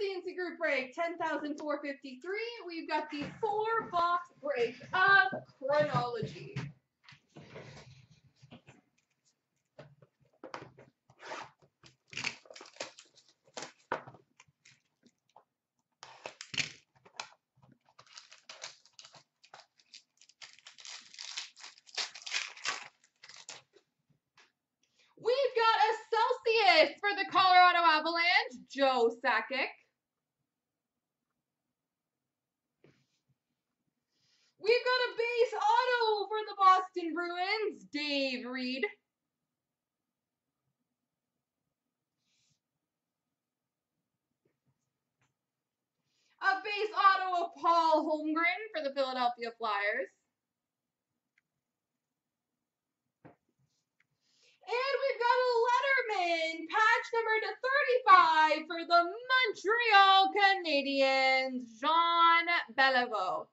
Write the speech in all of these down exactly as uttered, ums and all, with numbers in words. into group break ten thousand four hundred fifty-three. We've got the four box break of Chronology. For the Colorado Avalanche, Joe Sakic. We've got a base auto for the Boston Bruins, Dave Reed. A base auto of Paul Holmgren for the Philadelphia Flyers. And we've got a Letterman, patch number to thirty-five for the Montreal Canadiens, Jean Beliveau.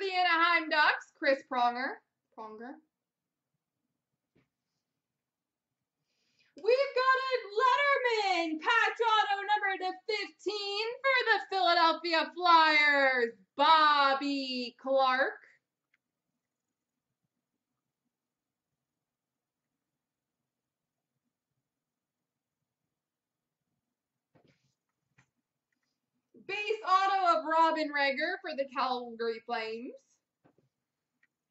The Anaheim Ducks, Chris Pronger. Pronger. We've got a Letterman patch auto number to fifteen for the Philadelphia Flyers, Bobby Clarke. Base auto of Robin Reger for the Calgary Flames.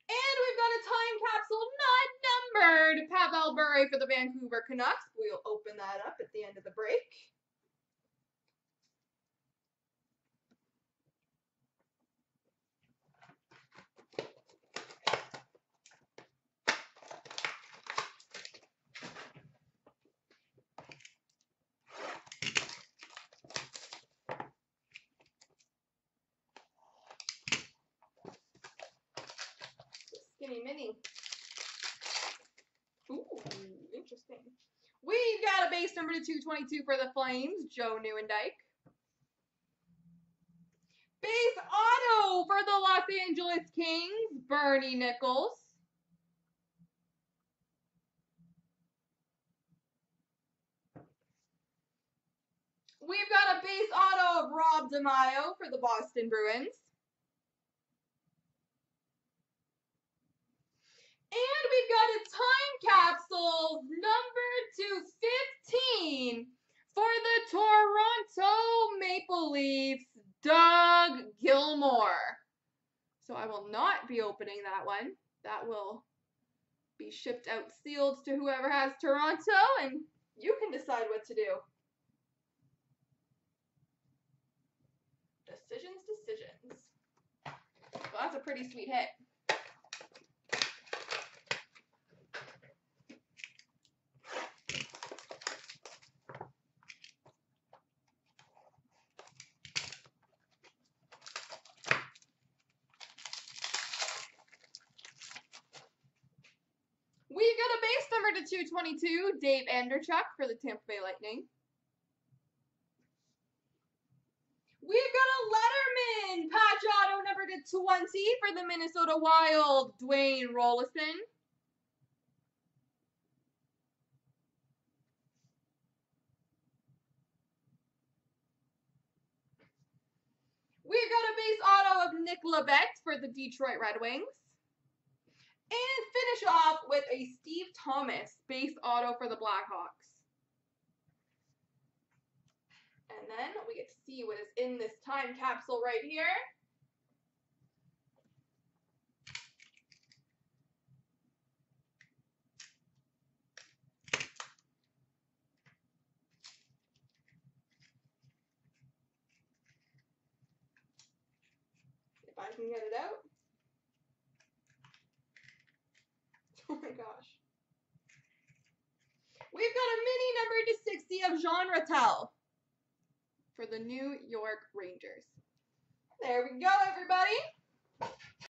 And we've got a time capsule not numbered, Pavel Bure for the Vancouver Canucks. We'll open that up at the end of the break. Mini. Ooh, interesting. We've got a base number to two twenty-two for the Flames, Joe Nieuwendyk. Base auto for the Los Angeles Kings, Bernie Nichols. We've got a base auto of Rob DeMaio for the Boston Bruins. And we've got a time capsule number two fifteen for the Toronto Maple Leafs, Doug Gilmour. So I will not be opening that one. That will be shipped out sealed to whoever has Toronto, and you can decide what to do. Decisions, decisions. Well, that's a pretty sweet hit. two twenty-two, Dave Anderchuk for the Tampa Bay Lightning. We've got a Letterman patch auto number to twenty for the Minnesota Wild, Dwayne Rollison. We've got a base auto of Nick Labette for the Detroit Red Wings. And finish off with a Steve Thomas base auto for the Blackhawks. And then we get to see what is in this time capsule right here. If I can get it out. Oh my gosh. We've got a mini number to sixty of Jean Ratelle. New York Rangers. There we go, everybody.